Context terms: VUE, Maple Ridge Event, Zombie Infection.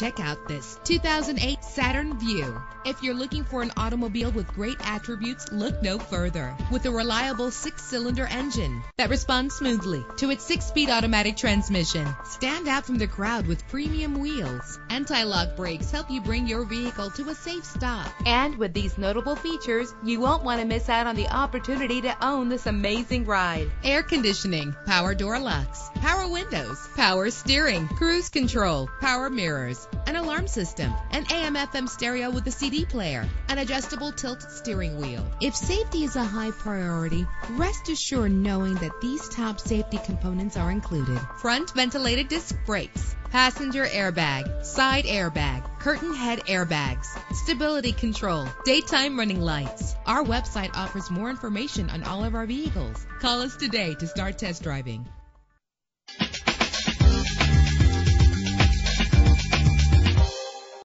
Check out this 2008 Saturn VUE. If you're looking for an automobile with great attributes, look no further. With a reliable 6-cylinder engine that responds smoothly to its 6-speed automatic transmission, stand out from the crowd with premium wheels. Anti-lock brakes help you bring your vehicle to a safe stop. And with these notable features, you won't want to miss out on the opportunity to own this amazing ride. Air conditioning, power door locks, power windows, power steering, cruise control, power mirrors, an alarm system, an AM/FM stereo with a CD player, an adjustable tilt steering wheel. If safety is a high priority, rest assured knowing that these top safety components are included: front ventilated disc brakes, passenger airbag, side airbag, curtain head airbags, stability control, daytime running lights. Our website offers more information on all of our vehicles. Call us today to start test driving.